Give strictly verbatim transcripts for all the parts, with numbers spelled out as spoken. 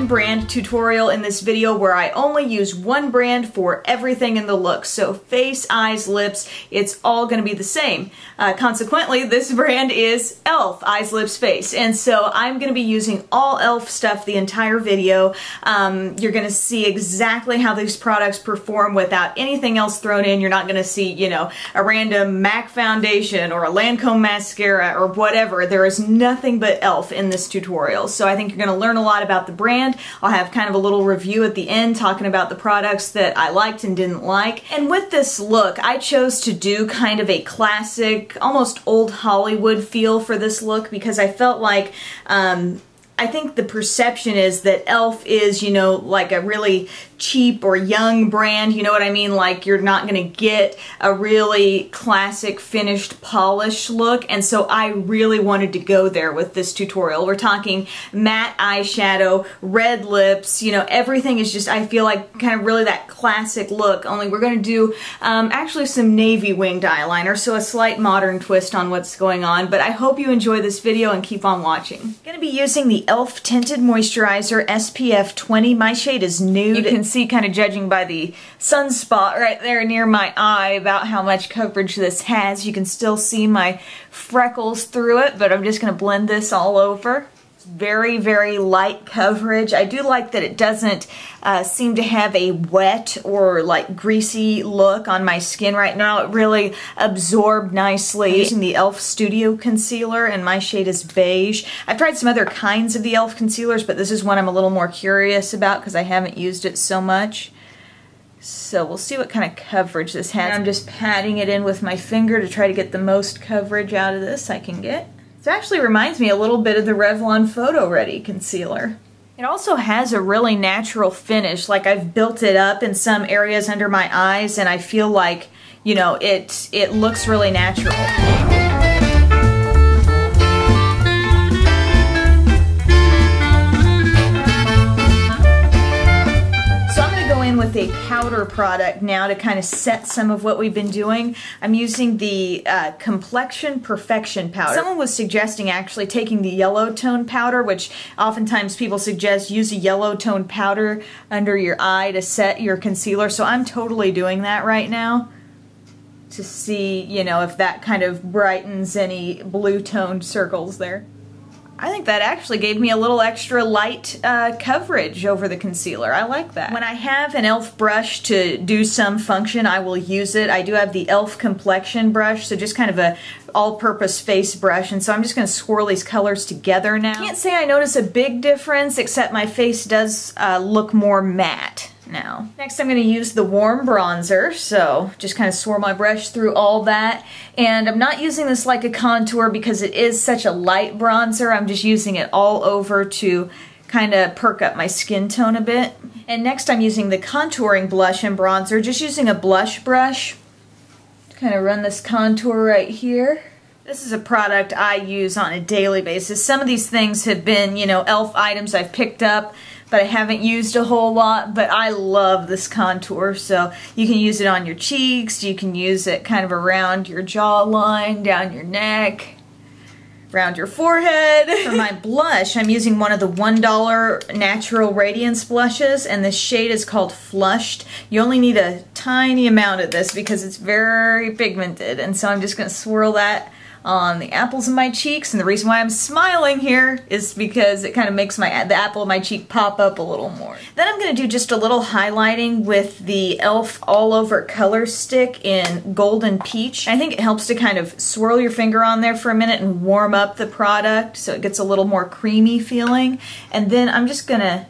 one brand tutorial in this video where I only use one brand for everything in the look. So face, eyes, lips, it's all going to be the same. Uh, consequently, this brand is E L F, eyes, lips, face. And so I'm going to be using all E L F stuff the entire video. Um, you're going to see exactly how these products perform without anything else thrown in. You're not going to see, you know, a random MAC foundation or a Lancome mascara or whatever. There is nothing but E L F in this tutorial. So I think you're going to learn a lot about the brand. I'll have kind of a little review at the end talking about the products that I liked and didn't like. And with this look, I chose to do kind of a classic, almost old Hollywood feel for this look because I felt like, um, I think the perception is that E L F is, you know, like a really cheap or young brand, you know what I mean? Like you're not gonna get a really classic finished polished look, and so I really wanted to go there with this tutorial. We're talking matte eyeshadow, red lips, you know, everything is just, I feel like, kind of really that classic look, only we're gonna do um, actually some navy winged eyeliner, so a slight modern twist on what's going on, but I hope you enjoy this video and keep on watching. I'm gonna be using the E L F Tinted Moisturizer S P F twenty. My shade is nude. You can see, kind of judging by the sunspot right there near my eye, about how much coverage this has. You can still see my freckles through it, but I'm just going to blend this all over. It's very, very light coverage. I do like that it doesn't uh, seem to have a wet or like greasy look on my skin right now. It really absorbed nicely. I'm using the E L F Studio Concealer, and my shade is beige. I've tried some other kinds of the E L F concealers, but this is one I'm a little more curious about because I haven't used it so much. So we'll see what kind of coverage this has. And I'm just patting it in with my finger to try to get the most coverage out of this I can get. It actually reminds me a little bit of the Revlon Photo Ready Concealer. It also has a really natural finish, like I've built it up in some areas under my eyes and I feel like, you know, it, it looks really natural. With a powder product now to kind of set some of what we've been doing. I'm using the uh, Complexion Perfection powder. Someone was suggesting actually taking the yellow tone powder, which oftentimes people suggest use a yellow tone powder under your eye to set your concealer, so I'm totally doing that right now to see, you know, if that kind of brightens any blue toned circles there. I think that actually gave me a little extra light uh, coverage over the concealer. I like that. When I have an E L F brush to do some function, I will use it. I do have the E L F complexion brush, so just kind of a all-purpose face brush, and so I'm just going to swirl these colors together now. I can't say I notice a big difference, except my face does uh, look more matte now. Next I'm going to use the warm bronzer, so just kind of swirl my brush through all that, and I'm not using this like a contour because it is such a light bronzer. I'm just using it all over to kind of perk up my skin tone a bit. And next I'm using the contouring blush and bronzer, just using a blush brush to kind of run this contour right here. This is a product I use on a daily basis. Some of these things have been, you know, E L F items I've picked up, but I haven't used a whole lot, but I love this contour. So you can use it on your cheeks, you can use it kind of around your jawline, down your neck, around your forehead. For my blush, I'm using one of the one dollar Natural Radiance blushes, and the shade is called Flushed. You only need a tiny amount of this because it's very pigmented, and so I'm just gonna swirl that on the apples of my cheeks, and the reason why I'm smiling here is because it kind of makes my the apple of my cheek pop up a little more. Then I'm going to do just a little highlighting with the E L F All Over Color Stick in Golden Peach. I think it helps to kind of swirl your finger on there for a minute and warm up the product so it gets a little more creamy feeling, and then I'm just going to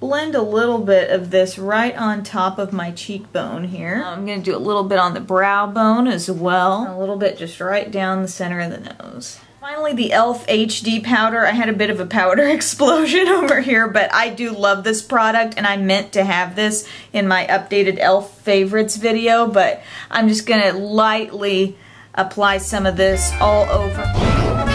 blend a little bit of this right on top of my cheekbone here. I'm going to do a little bit on the brow bone as well. A little bit just right down the center of the nose. Finally, the E L F H D powder. I had a bit of a powder explosion over here, but I do love this product, and I meant to have this in my updated E L F favorites video, but I'm just going to lightly apply some of this all over.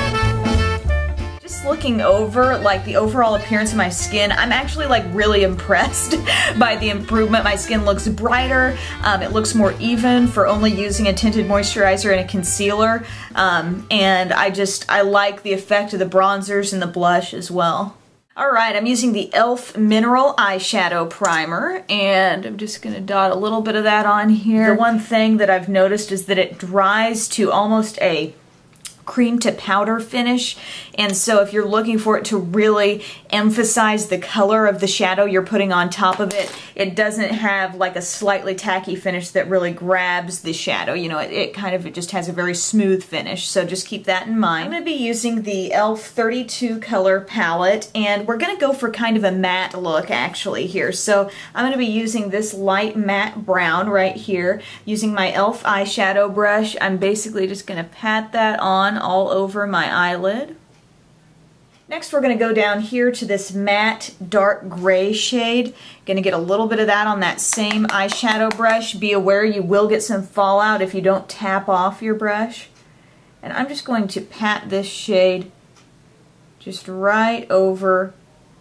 Just looking over like the overall appearance of my skin, I'm actually like really impressed by the improvement. My skin looks brighter, um, it looks more even for only using a tinted moisturizer and a concealer, um, and I just I like the effect of the bronzers and the blush as well. Alright, I'm using the E L F Mineral Eyeshadow Primer, and I'm just going to dot a little bit of that on here. The one thing that I've noticed is that it dries to almost a cream to powder finish, and so if you're looking for it to really emphasize the color of the shadow you're putting on top of it, it doesn't have like a slightly tacky finish that really grabs the shadow. You know, it, it kind of it just has a very smooth finish, so just keep that in mind. I'm going to be using the E L F thirty-two color palette, and we're going to go for kind of a matte look actually here. So I'm going to be using this light matte brown right here, using my E L F eyeshadow brush. I'm basically just going to pat that on all over my eyelid. Next we're going to go down here to this matte dark gray shade. Going to get a little bit of that on that same eyeshadow brush. Be aware you will get some fallout if you don't tap off your brush. And I'm just going to pat this shade just right over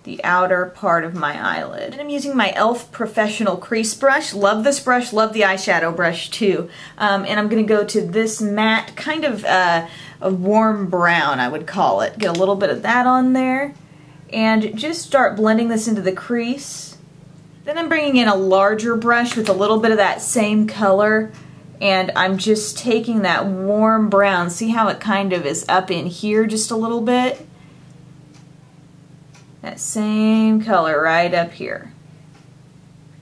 the outer part of my eyelid. And I'm using my E L F Professional Crease Brush. Love this brush, love the eyeshadow brush too. Um, and I'm going to go to this matte, kind of uh, a warm brown I would call it. Get a little bit of that on there and just start blending this into the crease. Then I'm bringing in a larger brush with a little bit of that same color, and I'm just taking that warm brown. See how it kind of is up in here just a little bit? That same color right up here.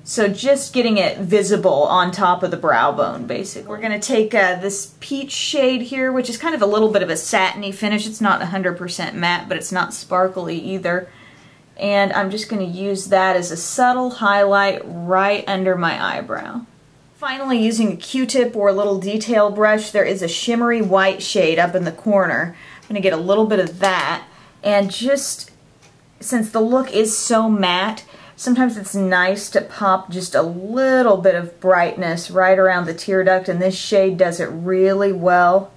So just getting it visible on top of the brow bone, basically. We're going to take uh, this peach shade here, which is kind of a little bit of a satiny finish. It's not one hundred percent matte, but it's not sparkly either. And I'm just going to use that as a subtle highlight right under my eyebrow. Finally, using a Q-tip or a little detail brush, there is a shimmery white shade up in the corner. I'm going to get a little bit of that, and just since the look is so matte, sometimes it's nice to pop just a little bit of brightness right around the tear duct, and this shade does it really well.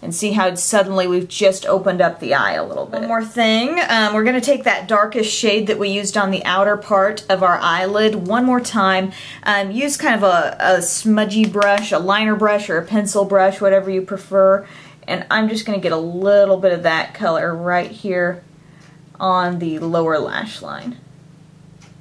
And see how suddenly we've just opened up the eye a little bit. One more thing, um, we're going to take that darkest shade that we used on the outer part of our eyelid one more time. Um, use kind of a, a smudgy brush, a liner brush, or a pencil brush, whatever you prefer. And I'm just going to get a little bit of that color right here on the lower lash line.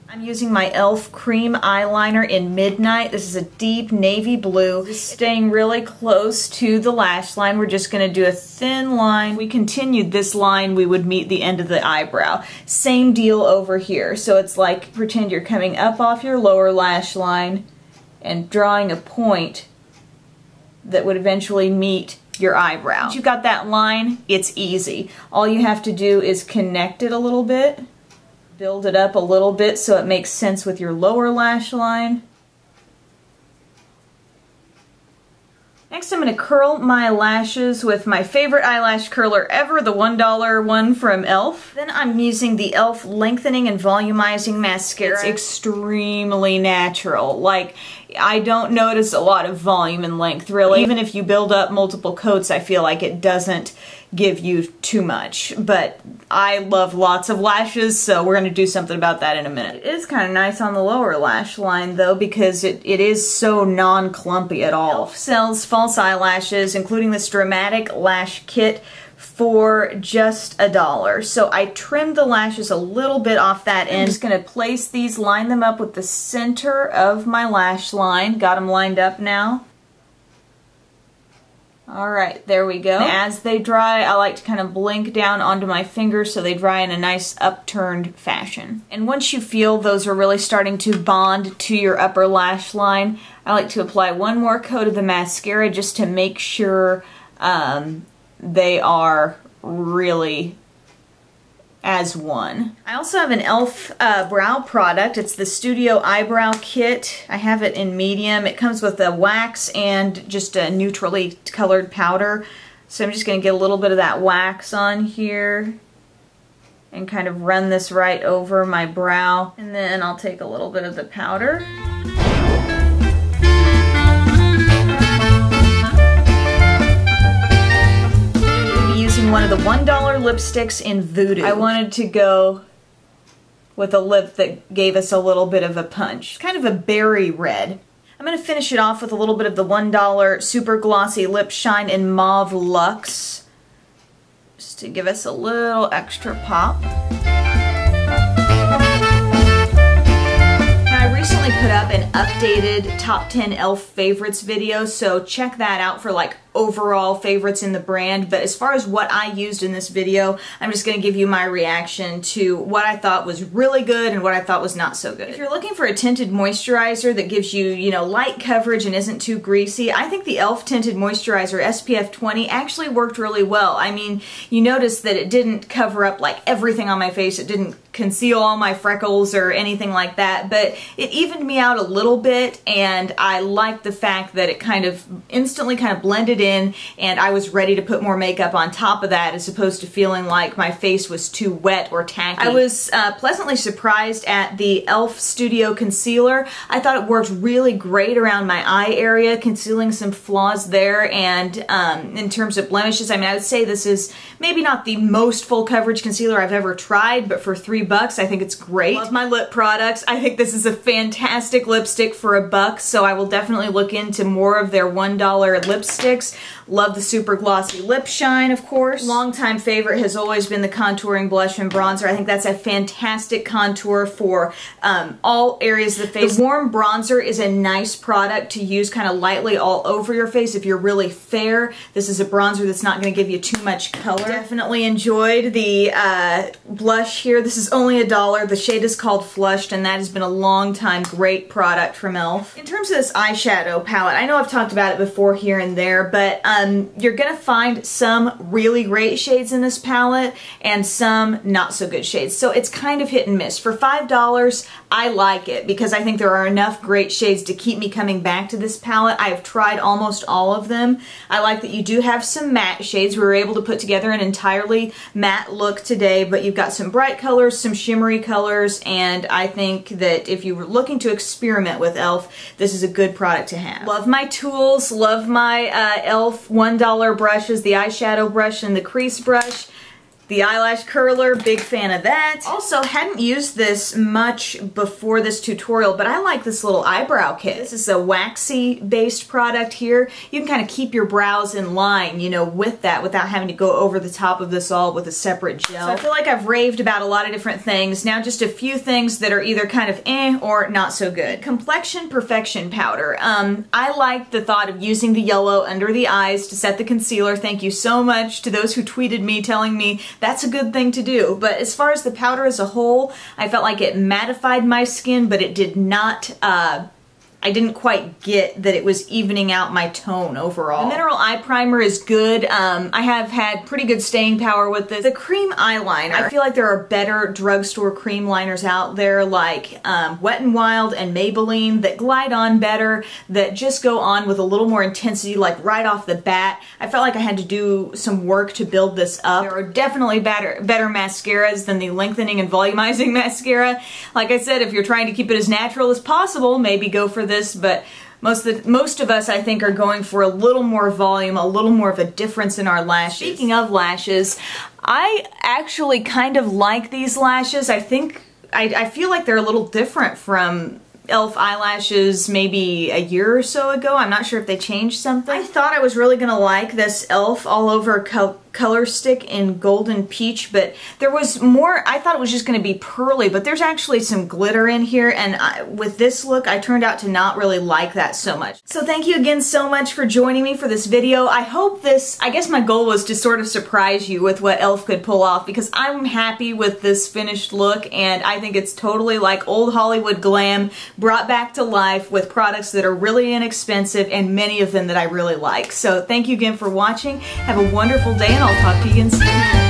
I'm using my E L F cream eyeliner in Midnight. This is a deep navy blue. Just staying really close to the lash line, we're just going to do a thin line. We continued this line, we would meet the end of the eyebrow. Same deal over here. So it's like, pretend you're coming up off your lower lash line and drawing a point that would eventually meet your eyebrow. Once you've got that line, it's easy. All you have to do is connect it a little bit, build it up a little bit so it makes sense with your lower lash line. Next, I'm going to curl my lashes with my favorite eyelash curler ever, the one dollar one from E L F. Then I'm using the E L F Lengthening and Volumizing Mascara. It's extremely natural. Like, I don't notice a lot of volume and length, really. Even if you build up multiple coats, I feel like it doesn't give you too much, but I love lots of lashes, so we're going to do something about that in a minute. It is kind of nice on the lower lash line though, because it, it is so non-clumpy at all. E L F sells false eyelashes, including this dramatic lash kit, for just a dollar. So I trimmed the lashes a little bit off that end. I'm just going to place these, line them up with the center of my lash line. Got them lined up now. Alright, there we go. As they dry, I like to kind of blink down onto my finger so they dry in a nice upturned fashion. And once you feel those are really starting to bond to your upper lash line, I like to apply one more coat of the mascara just to make sure um, they are really as one. I also have an E L F uh, brow product. It's the Studio Eyebrow Kit. I have it in medium. It comes with a wax and just a neutrally colored powder. So I'm just going to get a little bit of that wax on here and kind of run this right over my brow. And then I'll take a little bit of the powder. One of the one dollar lipsticks in Voodoo. I wanted to go with a lip that gave us a little bit of a punch. It's kind of a berry red. I'm going to finish it off with a little bit of the one dollar Super Glossy Lip Shine in Mauve Luxe, just to give us a little extra pop. updated top ten E L F favorites video, so check that out for like overall favorites in the brand. But as far as what I used in this video, I'm just going to give you my reaction to what I thought was really good and what I thought was not so good. If you're looking for a tinted moisturizer that gives you, you know, light coverage and isn't too greasy, I think the E L F tinted moisturizer S P F twenty actually worked really well. I mean, you notice that it didn't cover up like everything on my face. It didn't conceal all my freckles or anything like that, but it evened me out a little bit, and I liked the fact that it kind of instantly kind of blended in, and I was ready to put more makeup on top of that as opposed to feeling like my face was too wet or tacky. I was uh, pleasantly surprised at the E L F Studio Concealer. I thought it worked really great around my eye area, concealing some flaws there, and um, in terms of blemishes, I mean, I would say this is maybe not the most full coverage concealer I've ever tried, but for three bucks, I think it's great. I love my lip products. I think this is a fantastic lipstick for a buck, so I will definitely look into more of their one dollar lipsticks. Love the super glossy lip shine, of course. Longtime favorite has always been the contouring blush and bronzer. I think that's a fantastic contour for um, all areas of the face. The warm bronzer is a nice product to use kind of lightly all over your face if you're really fair. This is a bronzer that's not going to give you too much color. Definitely enjoyed the uh, blush here. This is only a dollar. The shade is called Flushed, and that has been a long time great product from E L F. In terms of this eyeshadow palette, I know I've talked about it before here and there, but um, you're gonna find some really great shades in this palette and some not so good shades, so it's kind of hit and miss. For five dollars, I like it because I think there are enough great shades to keep me coming back to this palette. I have tried almost all of them. I like that you do have some matte shades. We were able to put together an entirely matte look today, but you've got some bright colors, some shimmery colors, and I think that if you were looking to experiment with E L F, this is a good product to have. Love my tools, love my uh, E L F one dollar brushes, the eyeshadow brush and the crease brush. The eyelash curler, big fan of that. Also, hadn't used this much before this tutorial, but I like this little eyebrow kit. This is a waxy-based product here. You can kind of keep your brows in line, you know, with that without having to go over the top of this all with a separate gel. So I feel like I've raved about a lot of different things. Now just a few things that are either kind of eh or not so good. Complexion Perfection Powder. Um, I like the thought of using the yellow under the eyes to set the concealer. Thank you so much to those who tweeted me telling me that's a good thing to do, but as far as the powder as a whole, I felt like it mattified my skin, but it did not, uh, I didn't quite get that it was evening out my tone overall. The mineral eye primer is good. Um, I have had pretty good staying power with this. The cream eyeliner, I feel like there are better drugstore cream liners out there, like um, Wet n Wild and Maybelline, that glide on better, that just go on with a little more intensity, like right off the bat. I felt like I had to do some work to build this up. There are definitely better, better mascaras than the lengthening and volumizing mascara. Like I said, if you're trying to keep it as natural as possible, maybe go for the This, but most of, the, most of us, I think, are going for a little more volume, a little more of a difference in our lashes. Speaking of lashes, I actually kind of like these lashes. I think, I, I feel like they're a little different from E L F eyelashes maybe a year or so ago. I'm not sure if they changed something. I thought I was really gonna like this E L F all over co color stick in Golden Peach, but there was more. I thought it was just gonna be pearly, but there's actually some glitter in here, and I, with this look, I turned out to not really like that so much. So thank you again so much for joining me for this video. I hope this, I guess my goal was to sort of surprise you with what E L F could pull off, because I'm happy with this finished look, and I think it's totally like old Hollywood glam brought back to life with products that are really inexpensive and many of them that I really like. So thank you again for watching. Have a wonderful day, and I'll talk to you again soon.